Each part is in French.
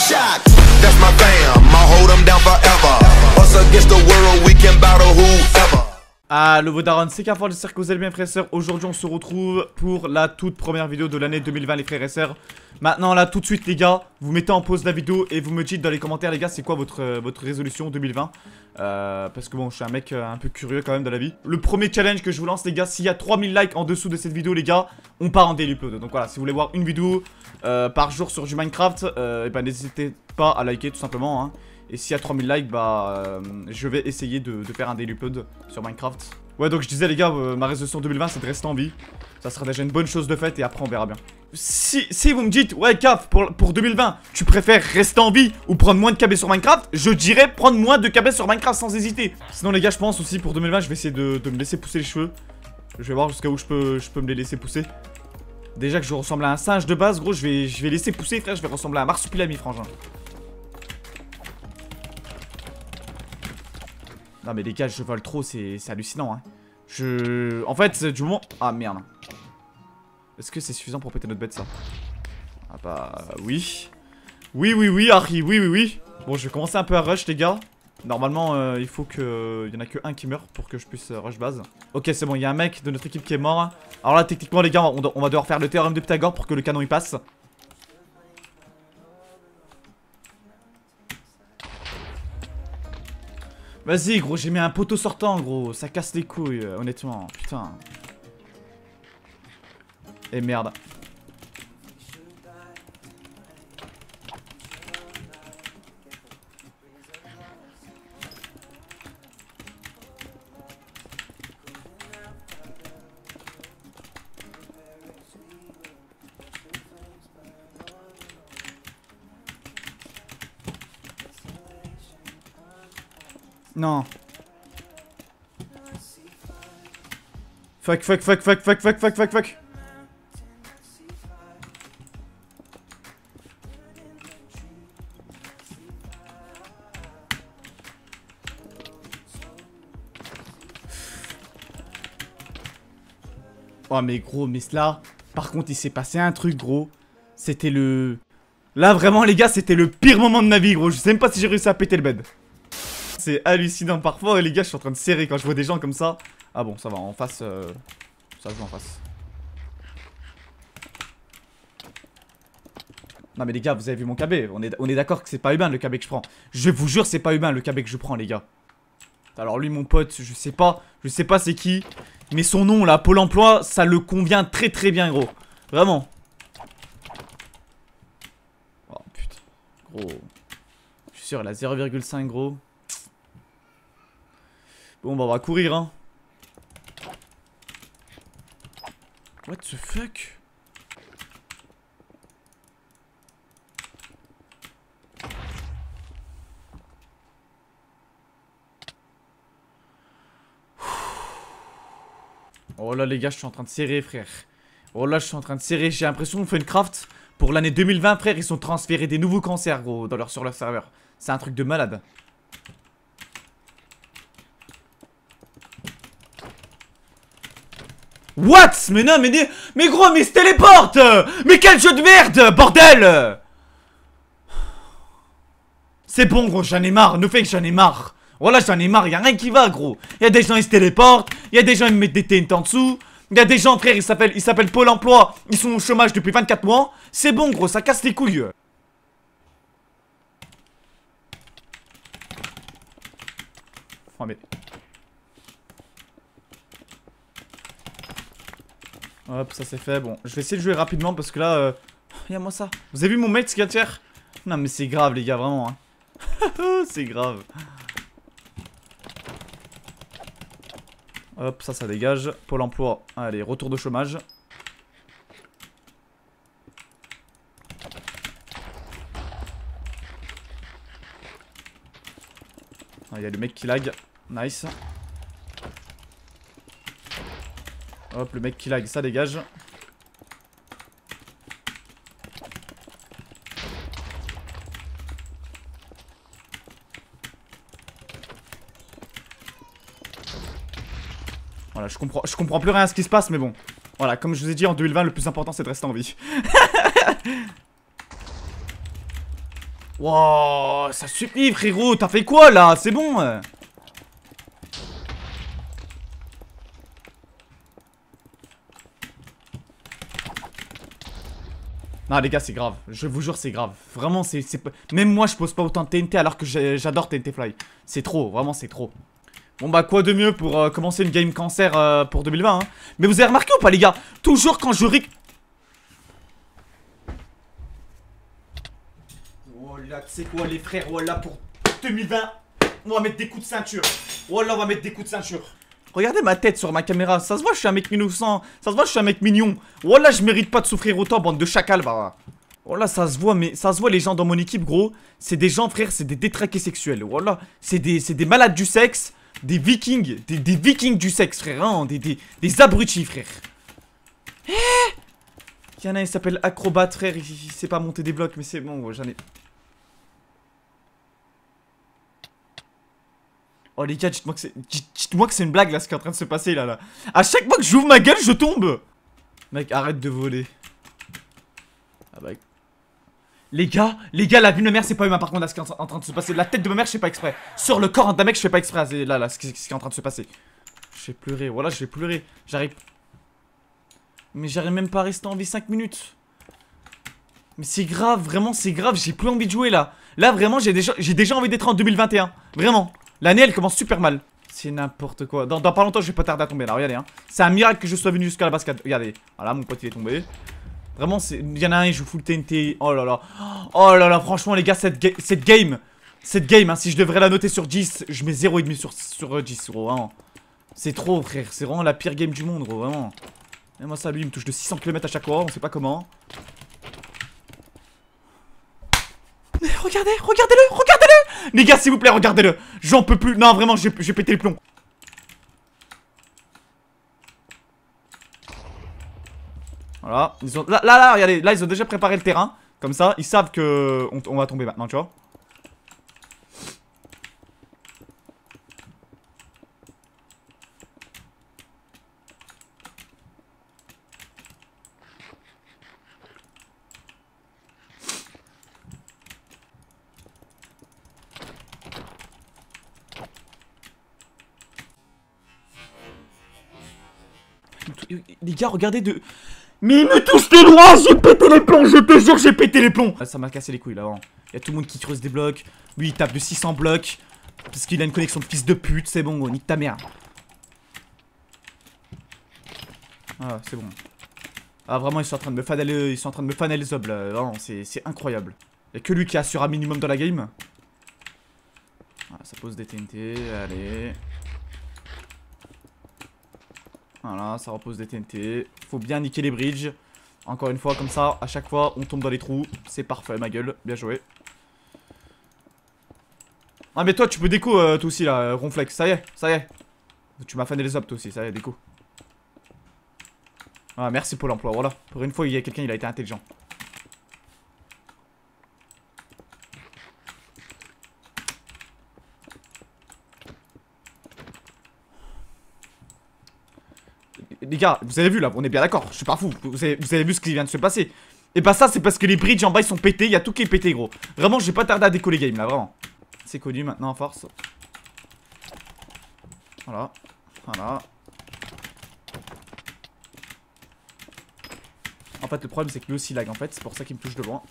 shock. That's my fam, I'll hold them down forever. Us against the world, we can battle whoever. Ah, le Vodarone, c'est qu'un fort, j'espère que vous allez bien, frères et sœurs. Aujourd'hui, on se retrouve pour la toute première vidéo de l'année 2020, les frères et sœurs. Maintenant, là, tout de suite, les gars, vous mettez en pause la vidéo et vous me dites dans les commentaires, les gars, c'est quoi votre résolution 2020 parce que bon, je suis un mec un peu curieux quand même dans la vie. Le premier challenge que je vous lance, les gars, s'il y a 3000 likes en dessous de cette vidéo, les gars, on part en daily upload. Donc voilà, si vous voulez voir une vidéo par jour sur du Minecraft, et ben, n'hésitez pas à liker tout simplement, hein. Et s'il y a 3000 likes, bah je vais essayer de faire un daily upload sur Minecraft. Ouais, donc je disais les gars, ma résolution 2020 c'est de rester en vie. Ça sera déjà une bonne chose de faite et après on verra bien. Si vous me dites, ouais Caf, pour 2020, tu préfères rester en vie ou prendre moins de KB sur Minecraft, je dirais prendre moins de KB sur Minecraft sans hésiter. Sinon les gars, je pense aussi pour 2020, je vais essayer de me laisser pousser les cheveux. Je vais voir jusqu'à où je peux me les laisser pousser. Déjà que je ressemble à un singe de base, gros, je vais laisser pousser, frère, je vais ressembler à un marsupilami, frangin. Non mais les gars, je vole trop, c'est hallucinant, hein. En fait, du moment... Ah merde. Est-ce que c'est suffisant pour péter notre bête, ça? Ah bah... oui. Oui, Harry, oui. Bon, je vais commencer un peu à rush, les gars. Normalement, il faut que... Il y en a que un qui meurt pour que je puisse rush base. Ok, c'est bon, il y a un mec de notre équipe qui est mort. Alors là, techniquement, les gars, on va devoir faire le théorème de Pythagore pour que le canon, il passe. Vas-y gros, j'ai mis un poteau sortant gros, ça casse les couilles honnêtement, putain. Et merde. Non. Fuck. Oh mais gros, mais là, par contre il s'est passé un truc gros. C'était le... Là vraiment les gars, c'était le pire moment de ma vie gros. Je sais même pas si j'ai réussi à péter le bed. C'est hallucinant parfois et les gars, je suis en train de serrer quand je vois des gens comme ça. Ah bon, ça va, en face, ça joue en face. Non mais les gars, vous avez vu mon KB, on est d'accord que c'est pas humain le KB que je prends. Je vous jure, c'est pas humain le KB que je prends les gars. Alors lui mon pote, je sais pas c'est qui. Mais son nom là, Pôle Emploi, ça le convient très bien gros. Vraiment. Oh putain, gros. Je suis sûr, il a 0,5 gros. Bon bah on va courir hein. What the fuck? Oh là les gars, je suis en train de serrer frère. Oh là je suis en train de serrer, j'ai l'impression qu'on fait une craft. Pour l'année 2020 frère, ils sont transférés des nouveaux cancers gros sur leur serveur. C'est un truc de malade. What? Mais non, mais gros, mais se téléporte! Mais quel jeu de merde, bordel! C'est bon, gros, j'en ai marre, ne fais que j'en ai marre. Voilà, j'en ai marre, y'a rien qui va, gros. Y'a des gens, ils se téléportent, y'a des gens, ils me mettent des TNT en dessous. Y'a des gens, frère, ils s'appellent Pôle Emploi, ils sont au chômage depuis 24 mois. C'est bon, gros, ça casse les couilles. Oh, mais... Hop, ça c'est fait, bon, je vais essayer de jouer rapidement parce que là, regarde-moi ça. Vous avez vu mon mec ce qu'il y a de faire? Non mais c'est grave les gars, vraiment, hein. C'est grave. Hop, ça dégage, Pôle Emploi, allez, retour de chômage. Ah, il y a le mec qui lag, nice. Hop, le mec qui lag, ça dégage. Voilà, je comprends plus rien à ce qui se passe, mais bon. Voilà, comme je vous ai dit, en 2020, le plus important, c'est de rester en vie. Wow, ça suffit frérot, t'as fait quoi là? C'est bon. Non les gars c'est grave, je vous jure c'est grave. Vraiment c'est... Même moi je pose pas autant de TNT alors que j'adore TNT Fly. C'est trop, vraiment c'est trop. Bon bah quoi de mieux pour commencer une game cancer pour 2020 hein. Mais vous avez remarqué ou pas les gars? Toujours quand je rig... Voilà, tu sais quoi les frères, voilà pour 2020 on va mettre des coups de ceinture. Voilà on va mettre des coups de ceinture. Regardez ma tête sur ma caméra, ça se voit je suis un mec innocent, ça se voit je suis un mec mignon. Voilà je mérite pas de souffrir autant bande de chacal bah. Voilà ça se voit, mais ça se voit les gens dans mon équipe gros. C'est des gens frère, c'est des détraqués sexuels. Voilà, c'est des malades du sexe. Des vikings, des vikings du sexe frère hein, des abrutis frère. Il y en a il s'appelle Acrobat frère, il sait pas monter des blocs mais c'est bon j'en ai. Oh les gars, dites-moi que c'est une blague là ce qui est en train de se passer là. À chaque fois que j'ouvre ma gueule, je tombe. Mec, arrête de voler. Ah bah... Les gars, la vue de ma mère, c'est pas humain par contre là ce qui est en train de se passer. La tête de ma mère, je fais pas exprès. Sur le corps d'un mec, je fais pas exprès. Là, ce qui est en train de se passer. Je vais pleurer, voilà, je vais pleurer. J'arrive. Mais j'arrive même pas à rester en vie 5 minutes. Mais c'est grave, vraiment, c'est grave. J'ai plus envie de jouer là. Là, vraiment, j'ai déjà envie d'être en 2021. Vraiment. L'année elle commence super mal. C'est n'importe quoi. Dans pas longtemps je vais pas tarder à tomber là. Regardez hein. C'est un miracle que je sois venu jusqu'à la bascade. Regardez. Voilà mon pote il est tombé. Vraiment c'est... Il y en a un il joue full TNT. Oh là là. Oh là là franchement les gars cette game hein, si je devrais la noter sur 10, je mets 0,5 sur 10 gros hein. C'est trop frère. C'est vraiment la pire game du monde gros vraiment. Et moi ça lui il me touche de 600 km à chaque fois. On sait pas comment. Mais regardez, regardez-le les gars, s'il vous plaît, regardez-le. J'en peux plus, non vraiment, j'ai pété les plombs. Voilà, ils ont... là, regardez, là ils ont déjà préparé le terrain. Comme ça, ils savent que on va tomber maintenant, tu vois. Les gars, regardez de... Mais il me touche de loin, j'ai pété les plombs, je te jure, j'ai pété les plombs. Ça m'a cassé les couilles là, vraiment. Il y a tout le monde qui creuse des blocs. Lui, il tape de 600 blocs. Parce qu'il a une connexion de fils de pute, c'est bon, nique ta mère. Ah, c'est bon. Ah, vraiment, ils sont en train de me fanaler, ils sont en train de me faner les obs là, vraiment, c'est incroyable. Il n'y a que lui qui assure un minimum dans la game. Ah, ça pose des TNT, allez... Voilà, ça repose des TNT. Faut bien niquer les bridges. Encore une fois, comme ça, à chaque fois, on tombe dans les trous. C'est parfait, ma gueule. Bien joué. Ah, mais toi, tu peux déco, toi aussi, là, Ronflex. Ça y est. Tu m'as fané les ops, toi aussi. Ça y est, déco. Ah, merci Pôle Emploi. Voilà. Pour une fois, il y a quelqu'un, il a été intelligent. Les gars, vous avez vu là, on est bien d'accord, je suis pas fou, vous avez vu ce qui vient de se passer. Et bah ça c'est parce que les bridges en bas ils sont pétés, il y a tout qui est pété gros. Vraiment je vais pas tarder à décoller game là, vraiment. C'est connu maintenant en force. Voilà, voilà. En fait le problème c'est que lui aussi lag en fait, c'est pour ça qu'il me touche de loin.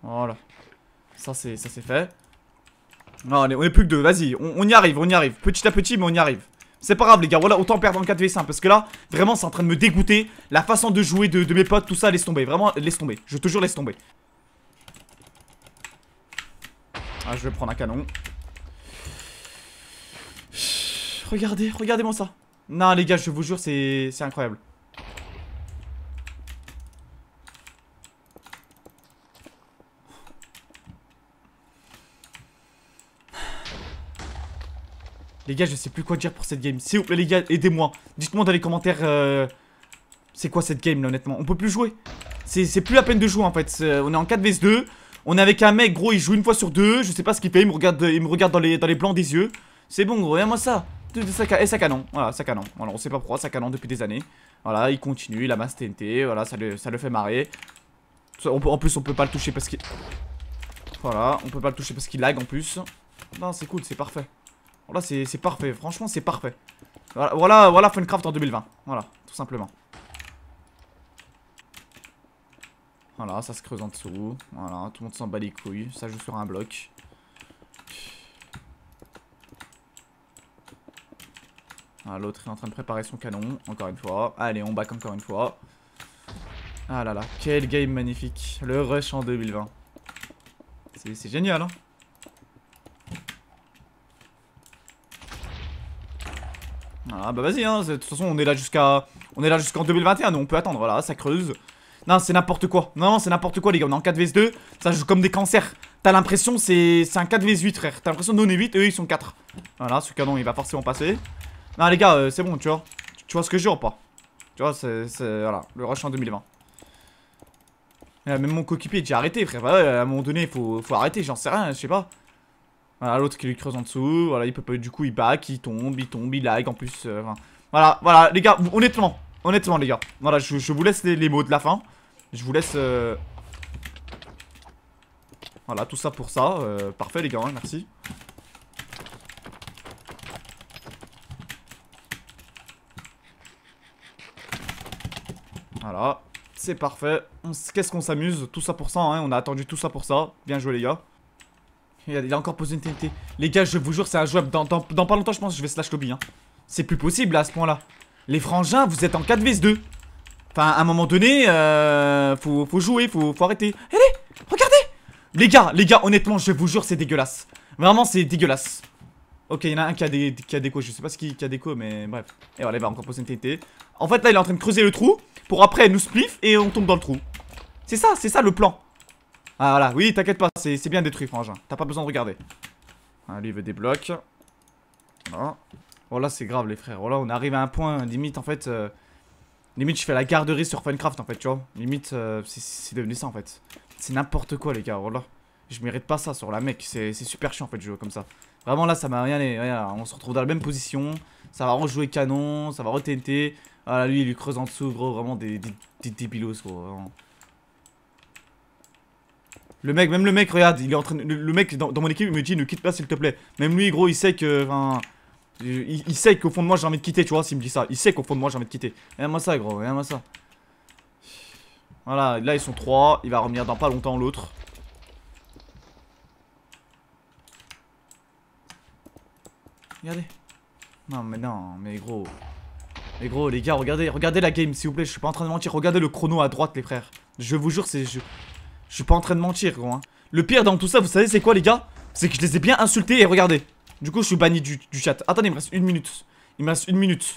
Voilà, ça c'est fait. Non, on est plus que deux, vas-y, on y arrive, petit à petit, mais on y arrive. C'est pas grave les gars, voilà, autant perdre en 4v5, parce que là, vraiment, c'est en train de me dégoûter. La façon de jouer de mes potes, tout ça, laisse tomber, vraiment, laisse tomber, je te jure, laisse tomber. Ah, je vais prendre un canon. Regardez-moi ça. Non les gars, je vous jure, c'est incroyable. Les gars, je sais plus quoi dire pour cette game. S'il vous plaît, les gars, aidez-moi. Dites-moi dans les commentaires c'est quoi cette game là, honnêtement. On peut plus jouer. C'est plus la peine de jouer en fait. On est en 4v2. On est avec un mec, gros, il joue une fois sur deux. Je sais pas ce qu'il fait. Il me regarde dans les blancs des yeux. C'est bon, gros, regarde-moi ça. Et ça canon, voilà, ça canon. Voilà, on sait pas pourquoi, ça canon depuis des années. Voilà, il continue, il amasse TNT. Voilà, ça le fait marrer. En plus, on peut pas le toucher parce qu'il. Voilà, on peut pas le toucher parce qu'il lag en plus. Non, c'est cool, c'est parfait. Voilà, c'est parfait, franchement, c'est parfait. Voilà, Funcraft en 2020. Voilà, tout simplement. Voilà, ça se creuse en dessous. Voilà, tout le monde s'en bat les couilles. Ça joue sur un bloc. Ah, l'autre est en train de préparer son canon, encore une fois. Allez, on back encore une fois. Ah là là, quel game magnifique. Le rush en 2020. C'est génial, hein. Voilà, bah vas-y, hein. De toute façon, on est là jusqu'en 2021. Nous, on peut attendre, voilà, ça creuse. Non, c'est n'importe quoi. Non, c'est n'importe quoi, les gars. On est en 4v2. Ça joue comme des cancers. T'as l'impression, c'est un 4v8, frère. T'as l'impression, nous, on est 8, eux, ils sont 4. Voilà, ce canon, il va forcément passer. Non les gars, c'est bon, tu vois. Tu vois ce que je jure ou pas? Tu vois, voilà, le rush en 2020. Même mon coéquipier, j'ai arrêté, frère. Bah, à un moment donné, faut arrêter, j'en sais rien, je sais pas. Voilà, l'autre qui lui creuse en dessous. Voilà, il peut pas. Du coup, il back, il tombe, il lag en plus. Voilà, les gars, honnêtement, les gars. Voilà, je vous laisse les mots de la fin. Je vous laisse. Voilà, tout ça pour ça. Parfait, les gars, hein, merci. Voilà, c'est parfait. Qu'est-ce qu'on s'amuse, tout ça pour ça, hein. On a attendu tout ça pour ça. Bien joué les gars. Il a encore posé une TNT. Les gars, je vous jure, c'est injouable. Dans pas longtemps, je pense que je vais slash lobby, hein. C'est plus possible à ce point-là. Les frangins, vous êtes en 4v2. Enfin, à un moment donné, faut jouer, faut arrêter. Allez, regardez. Les gars, honnêtement, je vous jure, c'est dégueulasse. Vraiment, c'est dégueulasse. Ok, il y en a un qui a déco, je sais pas ce qu'il a déco, mais bref. Et voilà, il va encore poser une TNT. En fait, là, il est en train de creuser le trou pour après nous spliff et on tombe dans le trou. C'est ça le plan. Ah, voilà, oui, t'inquiète pas, c'est bien détruit, frangin. T'as pas besoin de regarder. Ah, lui, il veut des blocs. Voilà. Oh là, c'est grave, les frères. Oh là, on arrive à un point, limite, en fait. Limite, je fais la garderie sur Funcraft, en fait, tu vois. Limite, c'est devenu ça, en fait. C'est n'importe quoi, les gars. Oh là. Je mérite pas ça sur la mec. C'est super chiant, en fait, de jouer comme ça. Vraiment là ça m'a rien, on se retrouve dans la même position, ça va rejouer canon, ça va re-TNT. Voilà, lui il lui creuse en dessous, gros, vraiment des débilos, gros, vraiment. Même le mec, regarde, il est en train, le mec dans mon équipe il me dit ne quitte pas s'il te plaît. Même lui gros il sait que, enfin, il sait qu'au fond de moi j'ai envie de quitter, tu vois, s'il me dit ça, il sait qu'au fond de moi j'ai envie de quitter. Regarde moi ça gros, regarde moi ça. Voilà, là ils sont 3, il va revenir dans pas longtemps l'autre. Regardez. Non mais gros. Mais gros les gars, regardez la game s'il vous plaît, je suis pas en train de mentir, regardez le chrono à droite les frères. Je vous jure c'est je suis pas en train de mentir gros hein. Le pire dans tout ça, vous savez c'est quoi les gars? C'est que je les ai bien insultés et regardez. Du coup je suis banni du chat. Attendez, il me reste une minute. Il me reste une minute.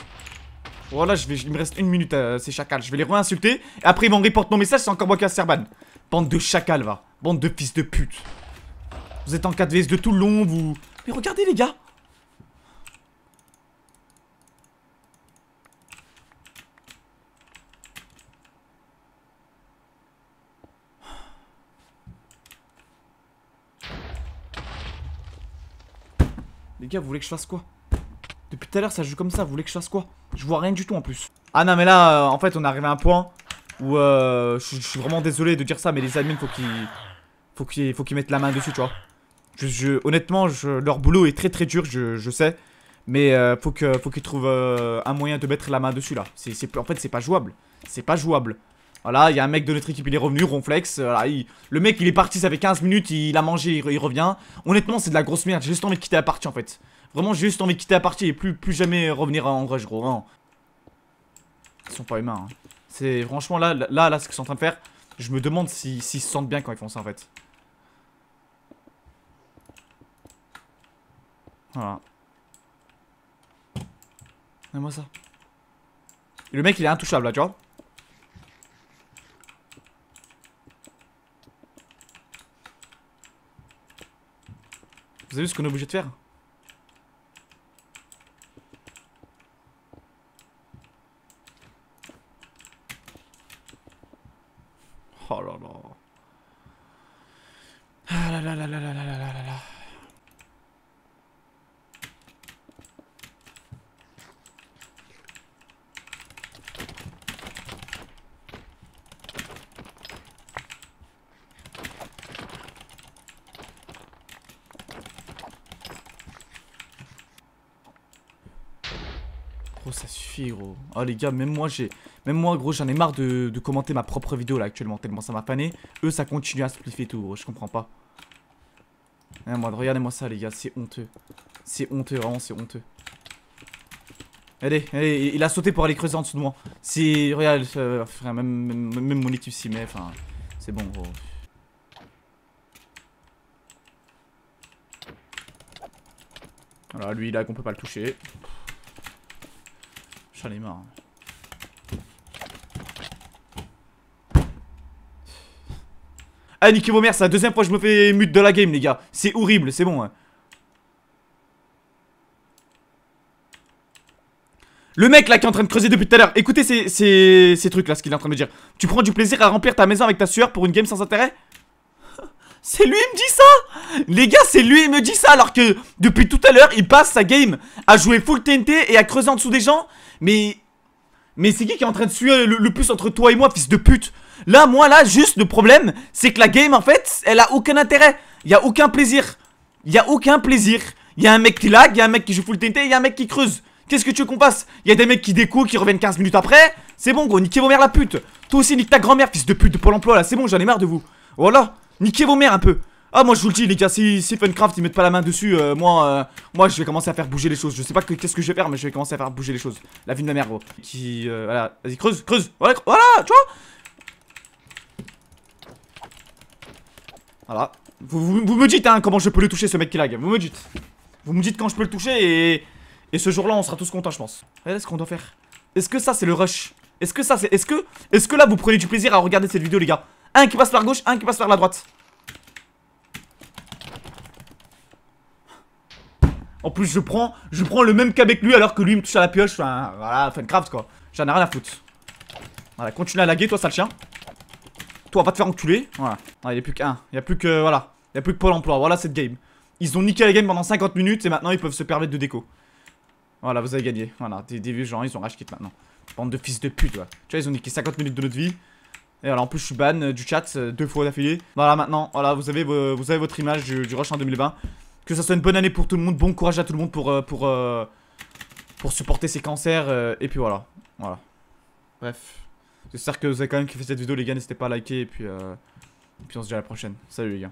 Voilà, il me reste une minute ces chacals. Je vais les re-insulter et après ils vont report mon message, c'est encore moi qui a serban. Bande de chacals va. Bande de fils de pute. Vous êtes en 4v2 de tout le long, vous. Mais regardez les gars. Les gars, vous voulez que je fasse quoi? Depuis tout à l'heure, ça joue comme ça, vous voulez que je fasse quoi? Je vois rien du tout en plus. Ah non, mais là, en fait, on est arrivé à un point où je suis vraiment désolé de dire ça, mais les admins, faut qu'ils mettent la main dessus, tu vois. Honnêtement, leur boulot est très dur, je sais, mais faut qu'ils trouvent un moyen de mettre la main dessus, là. En fait, c'est pas jouable. C'est pas jouable. Voilà, il y a un mec de notre équipe, il est revenu, Ronflex. Voilà, le mec, il est parti, ça fait 15 minutes, il a mangé, il revient. Honnêtement, c'est de la grosse merde, j'ai juste envie de quitter la partie en fait. Vraiment, j'ai juste envie de quitter la partie et plus jamais revenir en rush, gros. Hein. Ils sont pas humains. Hein. C'est franchement là, ce qu'ils sont en train de faire. Je me demande s'ils se sentent bien quand ils font ça en fait. Voilà. Donne-moi ça. Et le mec, il est intouchable là, tu vois. Vous avez vu ce qu'on est obligé de faire? Oh là là. Ah là là là là là là là là là. Gros, ça suffit, gros. Oh les gars, même moi gros, j'en ai marre de commenter ma propre vidéo là actuellement, tellement ça m'a fané. Eux, ça continue à spliffer tout, gros, je comprends pas. Regardez-moi ça les gars, c'est honteux. C'est honteux, vraiment c'est honteux. Allez, allez, il a sauté pour aller creuser en dessous de moi. C'est... Regarde, frère, même mon équipe s'y met, enfin... C'est bon gros. Voilà, lui là qu'on peut pas le toucher. J'en ai marre. Ah, niquez vos mères, c'est la deuxième fois que je me fais mute de la game, les gars. C'est horrible, c'est bon. Hein. Le mec là qui est en train de creuser depuis tout à l'heure, écoutez ces trucs là, ce qu'il est en train de dire. Tu prends du plaisir à remplir ta maison avec ta sueur pour une game sans intérêt? C'est lui qui me dit ça! Les gars, c'est lui qui me dit ça alors que depuis tout à l'heure, il passe sa game à jouer full TNT et à creuser en dessous des gens. Mais c'est qui est en train de suer le plus entre toi et moi, fils de pute? Là, moi, là, juste le problème, c'est que la game, en fait, elle a aucun intérêt. Il y a aucun plaisir. Il y a aucun plaisir. Il y a un mec qui lag, il y a un mec qui joue full TNT, il y a un mec qui creuse. Qu'est-ce que tu veux qu'on fasse? Il y a des mecs qui découpent, qui reviennent 15 minutes après. C'est bon, gros, niquez vos mères la pute. Toi aussi, nique ta grand-mère, fils de pute de Pôle Emploi, là. C'est bon, j'en ai marre de vous. Voilà, niquez vos mères un peu. Ah, moi, je vous le dis, les gars, si Funcraft, ils mettent pas la main dessus, moi, je vais commencer à faire bouger les choses. Je sais pas qu'est-ce que je vais faire, mais je vais commencer à faire bouger les choses. La vie de ma mère, gros. Qui, voilà, vas-y, creuse. Voilà, voilà, tu vois. Voilà, vous me dites hein, comment je peux le toucher ce mec qui lag, vous me dites quand je peux le toucher et ce jour là on sera tous contents je pense. Regardez ce qu'on doit faire, est-ce que ça c'est le rush? Est-ce que ça c'est, est-ce que là vous prenez du plaisir à regarder cette vidéo les gars? Un qui passe par gauche, un qui passe par la droite. En plus je prends le même qu'avec lui alors que lui me touche à la pioche, enfin, voilà, Funcraft quoi, j'en ai rien à foutre. Voilà, continue à laguer toi sale chien. Toi, va te faire enculer. Voilà. Ah, il n'y a plus qu'un. Il n'y a plus que. Voilà. Il n'y a plus que Pôle emploi. Voilà cette game. Ils ont niqué la game pendant 50 minutes et maintenant ils peuvent se permettre de déco. Voilà, vous avez gagné. Voilà. Des vieux gens, ils ont rage quit maintenant. Bande de fils de pute, ouais. Tu vois, ils ont niqué 50 minutes de notre vie. Et voilà, en plus, je suis ban du chat 2 fois d'affilée. Voilà, maintenant, voilà, vous avez votre image du rush en 2020. Que ça soit une bonne année pour tout le monde. Bon courage à tout le monde pour supporter ses cancers. Et puis voilà. Voilà. Bref. J'espère que vous avez quand même kiffé cette vidéo les gars, n'hésitez pas à liker et puis on se dit à la prochaine. Salut les gars.